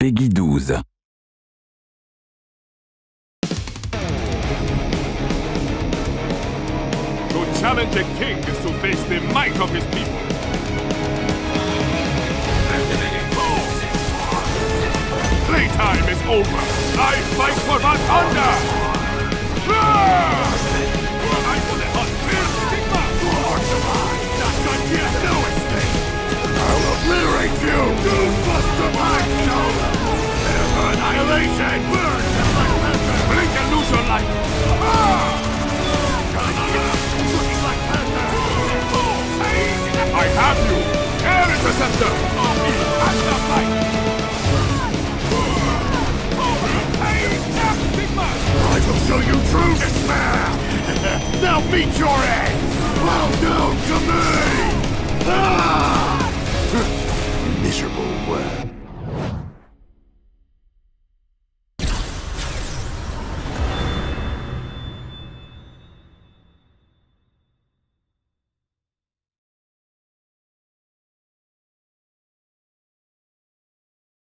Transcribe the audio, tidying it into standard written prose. Peggy 12. To challenge a king is to face the might of his people. Playtime is over. I fight for my honor. I have you! Air interceptor! I will show you true despair! Now beat your ass!